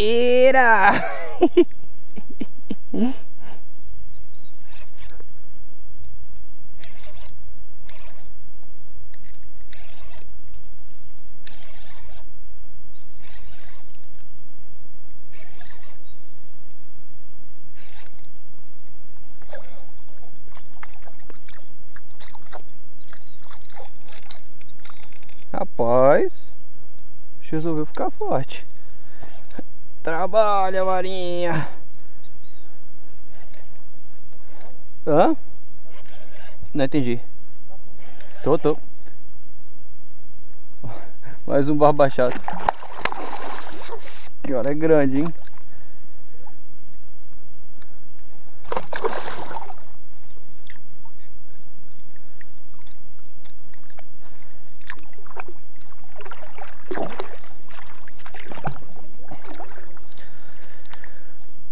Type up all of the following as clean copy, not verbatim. Ира! Rapaz, resolveu ficar forte. Trabalha, varinha. Hã? Não entendi. Tô. Mais um barba chato. Que hora é grande, hein?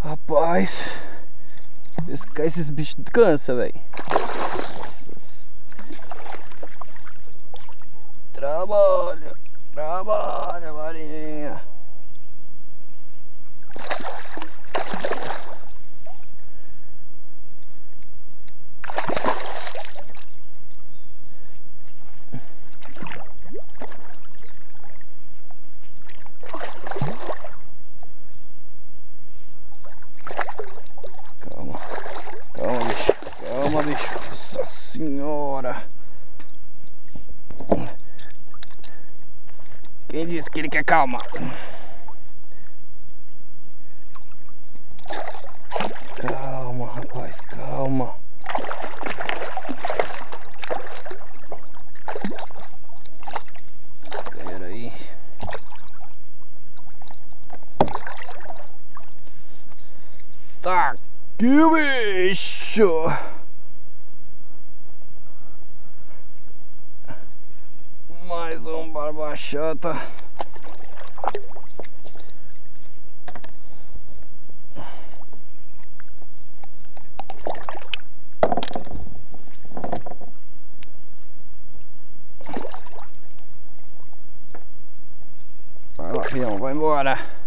Rapaz, esses bichos cansam, velho. Trabalha, varinha. Quem disse que ele quer calma? Calma, rapaz, calma. Espera aí. Tá aqui, bicho. Mais um barba chata. Vai lá, filhão, vai embora.